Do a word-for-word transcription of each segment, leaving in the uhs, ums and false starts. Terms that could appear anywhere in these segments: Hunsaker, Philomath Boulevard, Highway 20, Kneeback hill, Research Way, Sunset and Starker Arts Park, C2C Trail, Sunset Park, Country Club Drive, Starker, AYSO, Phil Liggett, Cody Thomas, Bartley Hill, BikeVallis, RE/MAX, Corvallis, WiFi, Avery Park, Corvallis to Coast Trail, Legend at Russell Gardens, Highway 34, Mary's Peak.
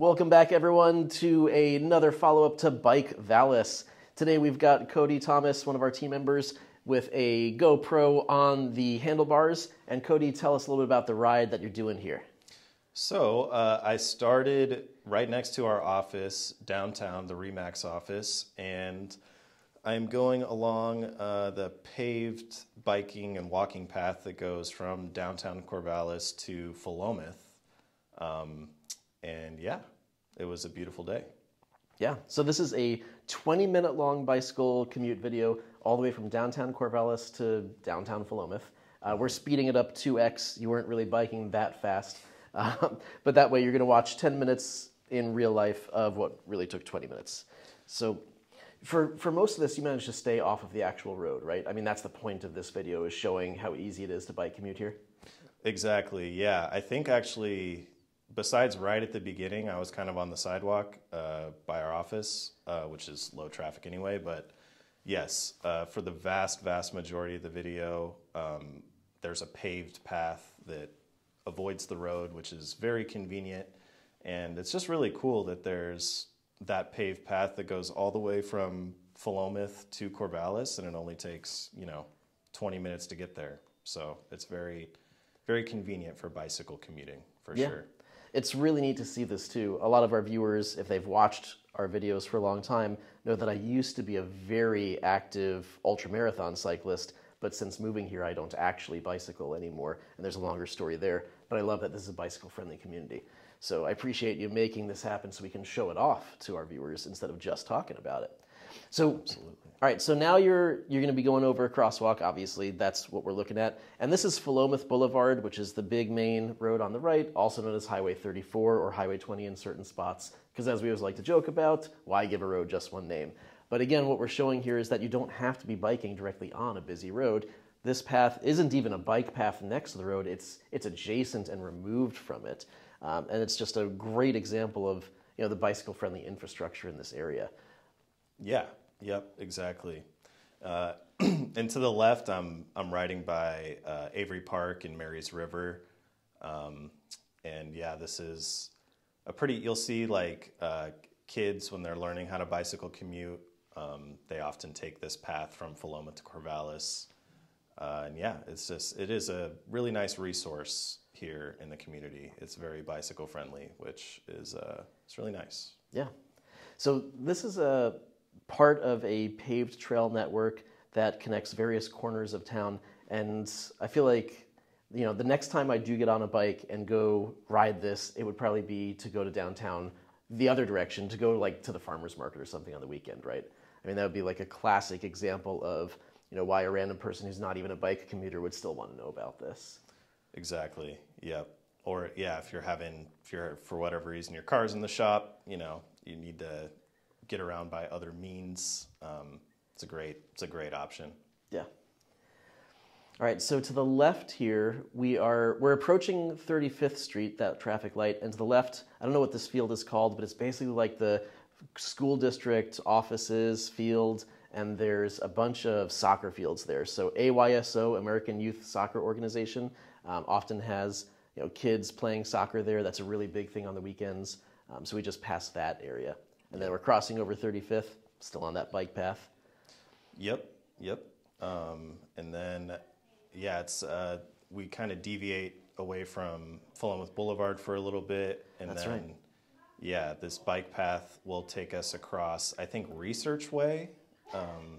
Welcome back, everyone, to another follow-up to BikeVallis. Today we've got Cody Thomas, one of our team members, with a GoPro on the handlebars. And Cody, tell us a little bit about the ride that you're doing here. So uh, I started right next to our office downtown, the R E/MAX office, and I'm going along uh, the paved biking and walking path that goes from downtown Corvallis to Philomath. Um, And yeah, it was a beautiful day. Yeah, so this is a twenty minute long bicycle commute video all the way from downtown Corvallis to downtown Philomath. Uh, we're speeding it up two X. You weren't really biking that fast. Um, but that way you're gonna watch ten minutes in real life of what really took twenty minutes. So for, for most of this, you managed to stay off of the actual road, right? I mean, that's the point of this video, is showing how easy it is to bike commute here. Exactly, yeah. I think actually, besides right at the beginning, I was kind of on the sidewalk uh, by our office, uh, which is low traffic anyway. But yes, uh, for the vast, vast majority of the video, um, there's a paved path that avoids the road, which is very convenient. And it's just really cool that there's that paved path that goes all the way from Philomath to Corvallis, and it only takes, you know, twenty minutes to get there. So it's very, very convenient for bicycle commuting, for yeah. sure. It's really neat to see this too. A lot of our viewers, if they've watched our videos for a long time, know that I used to be a very active ultramarathon cyclist, but since moving here, I don't actually bicycle anymore, and there's a longer story there, but I love that this is a bicycle-friendly community. So I appreciate you making this happen so we can show it off to our viewers instead of just talking about it. So, absolutely. All right, so now you're, you're gonna be going over a crosswalk, obviously, that's what we're looking at. And this is Philomath Boulevard, which is the big main road on the right, also known as Highway thirty-four or Highway twenty in certain spots, because as we always like to joke about, why give a road just one name? But again, what we're showing here is that you don't have to be biking directly on a busy road. This path isn't even a bike path next to the road, it's, it's adjacent and removed from it. Um, and it's just a great example of, you know, the bicycle-friendly infrastructure in this area. Yeah, yep, exactly. Uh, and to the left, I'm, I'm riding by uh, Avery Park and Mary's River. Um, and yeah, this is a pretty, you'll see like uh, kids when they're learning how to bicycle commute, um, they often take this path from Philomath to Corvallis. Uh, and yeah, it's just, it is a really nice resource here in the community. It's very bicycle friendly, which is uh, it's really nice. Yeah, so this is a part of a paved trail network that connects various corners of town, and I feel like, you know, the next time I do get on a bike and go ride this, it would probably be to go to downtown the other direction, to go like to the farmer's market or something on the weekend, right? I mean, that would be like a classic example of, you know, why a random person who's not even a bike commuter would still want to know about this. Exactly, yep. Or yeah, if you're having, if you're, for whatever reason, your car's in the shop, you know, you need to get around by other means. Um, it's a great, it's a great option. Yeah. All right. So to the left here, we are, we're approaching thirty-fifth Street, that traffic light, and to the left, I don't know what this field is called, but it's basically like the school district offices field, and there's a bunch of soccer fields there. So A Y S O, American Youth Soccer Organization, um, often has, you know, kids playing soccer there. That's a really big thing on the weekends. Um, so we just passed that area. And then we're crossing over thirty-fifth, still on that bike path. Yep, yep. Um, and then, yeah, it's uh, we kind of deviate away from Philomath Boulevard for a little bit. And that's then, right. Yeah, this bike path will take us across, I think, Research Way. Um,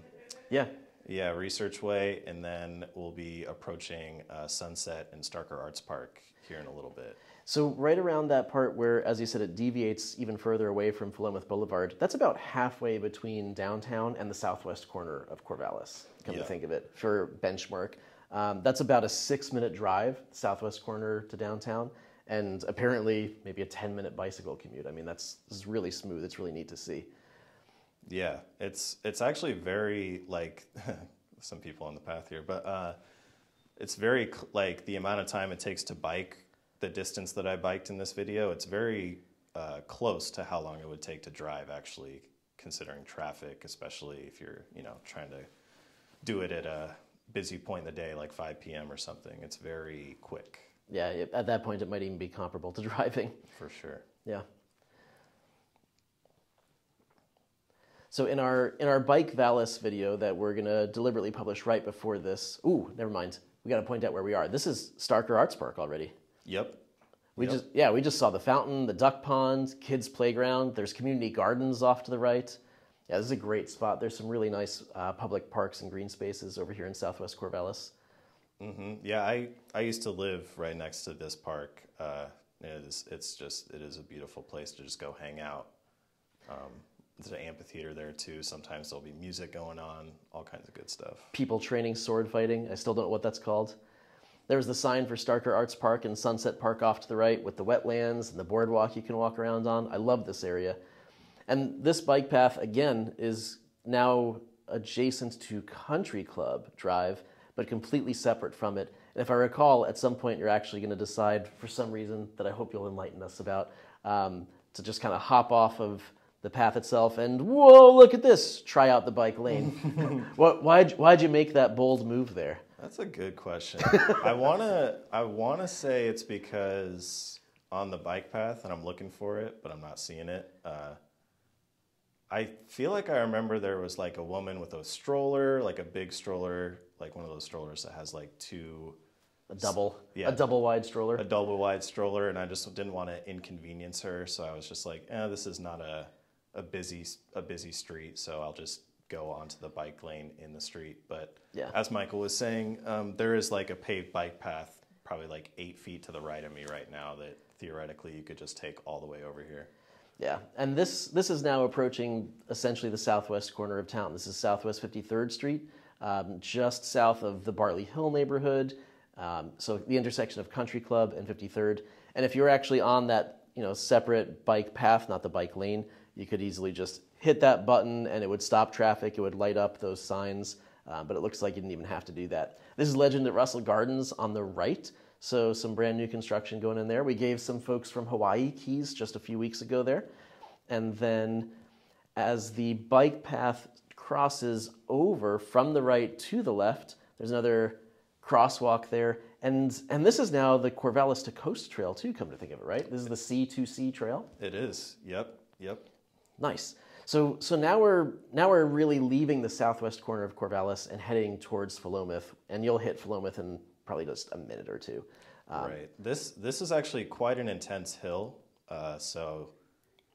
yeah. Yeah, Research Way. And then we'll be approaching uh, Sunset and Starker Arts Park here in a little bit. So right around that part where, as you said, it deviates even further away from Philomath Boulevard, that's about halfway between downtown and the southwest corner of Corvallis, come yeah. to think of it, for benchmark. Um, that's about a six minute drive, southwest corner to downtown, and apparently maybe a ten minute bicycle commute. I mean, that's, that's really smooth. It's really neat to see. Yeah, it's, it's actually very, like, some people on the path here, but uh, it's very, like, the amount of time it takes to bike, the distance that I biked in this video, it's very uh, close to how long it would take to drive, actually, considering traffic, especially if you're, you know, trying to do it at a busy point in the day, like five P M or something. It's very quick. Yeah, at that point, it might even be comparable to driving. For sure. Yeah. So in our in our BikeVallis video that we're going to deliberately publish right before this, ooh, never mind. We got to point out where we are. This is Starker Arts Park already. Yep. We yep. just yeah, we just saw the fountain, the duck pond, kids playground. There's community gardens off to the right. Yeah, this is a great spot. There's some really nice uh, public parks and green spaces over here in Southwest Corvallis. Mm-hmm. Yeah, I I used to live right next to this park. Uh, it is it's just it is a beautiful place to just go hang out. Um, There's an amphitheater there too. Sometimes there'll be music going on, all kinds of good stuff. People training sword fighting. I still don't know what that's called. There was the sign for Starker Arts Park and Sunset Park off to the right with the wetlands and the boardwalk you can walk around on. I love this area. And this bike path, again, is now adjacent to Country Club Drive, but completely separate from it. And if I recall, at some point you're actually going to decide, for some reason that I hope you'll enlighten us about, um, to just kind of hop off of the path itself and, whoa, look at this, try out the bike lane. what, why'd, why'd you make that bold move there? That's a good question. I wanna, I wanna say it's because on the bike path, and I'm looking for it, but I'm not seeing it. Uh, I feel like I remember there was like a woman with a stroller, like a big stroller, like one of those strollers that has like two... A double, yeah, a double wide stroller. A double wide stroller, and I just didn't want to inconvenience her, so I was just like, eh, this is not a... a busy a busy street, so I'll just go onto the bike lane in the street. But yeah, as Michael was saying, um, there is like a paved bike path probably like eight feet to the right of me right now that theoretically you could just take all the way over here. Yeah, and this, this is now approaching essentially the southwest corner of town. This is Southwest fifty-third Street, um, just south of the Bartley Hill neighborhood, um, so the intersection of Country Club and fifty-third. And if you're actually on that, you know, separate bike path, not the bike lane, you could easily just hit that button and it would stop traffic. It would light up those signs, uh, but it looks like you didn't even have to do that. This is Legend at Russell Gardens on the right. So some brand new construction going in there. We gave some folks from Hawaii keys just a few weeks ago there. And then as the bike path crosses over from the right to the left, there's another crosswalk there. And, and this is now the Corvallis to Coast Trail too, come to think of it, right? This is the C two C Trail? It is, yep, yep. Nice. So, so now we're now we're really leaving the southwest corner of Corvallis and heading towards Philomath, and you'll hit Philomath in probably just a minute or two. Um, right. This this is actually quite an intense hill, uh, so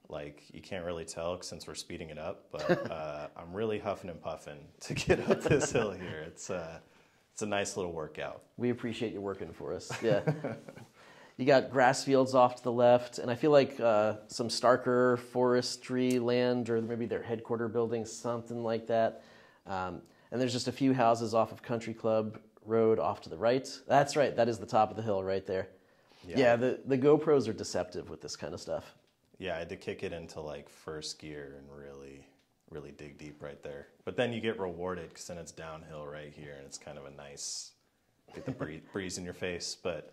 like you can't really tell since we're speeding it up. But uh, I'm really huffing and puffing to get up this hill here. It's uh, it's a nice little workout. We appreciate you working for us. Yeah. You got grass fields off to the left, and I feel like uh, some Starker forestry land, or maybe their headquarter building, something like that. Um, and there's just a few houses off of Country Club Road off to the right. That's right, that is the top of the hill right there. Yeah, yeah, the, the GoPros are deceptive with this kind of stuff. Yeah, I had to kick it into like first gear and really, really dig deep right there. But then you get rewarded because then it's downhill right here, and it's kind of a nice, get the breeze, breeze in your face, but...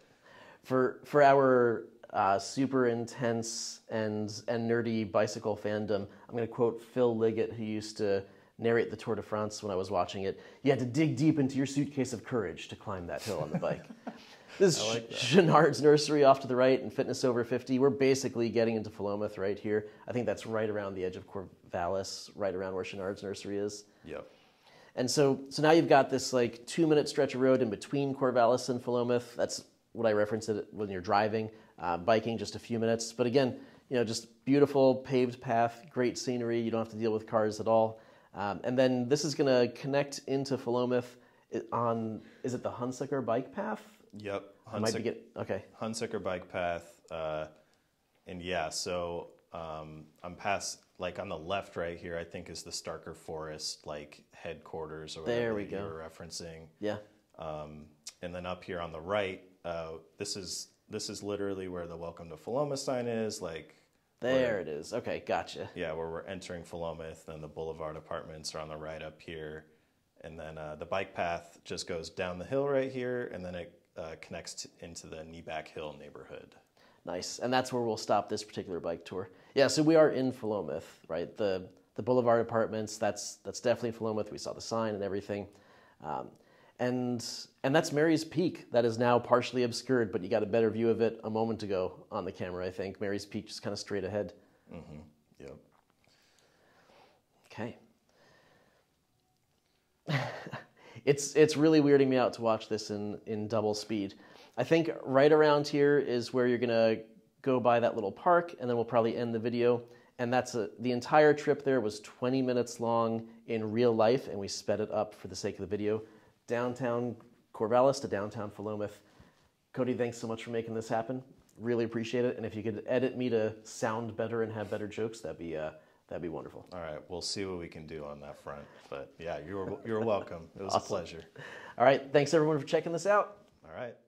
For, for our uh, super intense and, and nerdy bicycle fandom, I'm going to quote Phil Liggett, who used to narrate the Tour de France when I was watching it. You had to dig deep into your suitcase of courage to climb that hill on the bike. This is like Chouinard's Nursery off to the right and Fitness Over fifty. We're basically getting into Philomath right here. I think that's right around the edge of Corvallis, right around where Chouinard's Nursery is. Yep. And so, so now you've got this like two-minute stretch of road in between Corvallis and Philomath. That's what I referenced it when you're driving, uh, biking, just a few minutes. But again, you know, just beautiful paved path, great scenery. You don't have to deal with cars at all. Um, and then this is going to connect into Philomath on, is it the Hunsaker bike path? Yep. Hunsaker, I might be get, okay. Hunsaker bike path. Uh, and yeah, so um, I'm past, like on the left right here, I think is the Starker Forest, like headquarters or whatever there we go. You were referencing. Yeah. Um, and then up here on the right, Uh, this is this is literally where the Welcome to Philomath sign is. Like there where, it is. Okay, gotcha. Yeah, where we're entering Philomath, and the Boulevard Apartments are on the right up here, and then uh, the bike path just goes down the hill right here, and then it uh, connects to, into the Kneeback Hill neighborhood. Nice, and that's where we'll stop this particular bike tour. Yeah, so we are in Philomath, right? The the Boulevard Apartments. That's that's definitely Philomath. We saw the sign and everything. Um, And, and that's Mary's Peak that is now partially obscured, but you got a better view of it a moment ago on the camera, I think. Mary's Peak just kind of straight ahead. Mm-hmm. Yep. Okay. it's it's really weirding me out to watch this in, in double speed. I think right around here is where you're gonna go by that little park, and then we'll probably end the video. And that's a, the entire trip there was twenty minutes long in real life, and we sped it up for the sake of the video. Downtown Corvallis to downtown Philomath. Cody, thanks so much for making this happen. Really appreciate it. And if you could edit me to sound better and have better jokes, that'd be uh, that'd be wonderful. All right, we'll see what we can do on that front. But yeah, you're you're welcome. It was awesome. A pleasure. All right, thanks everyone for checking this out. All right.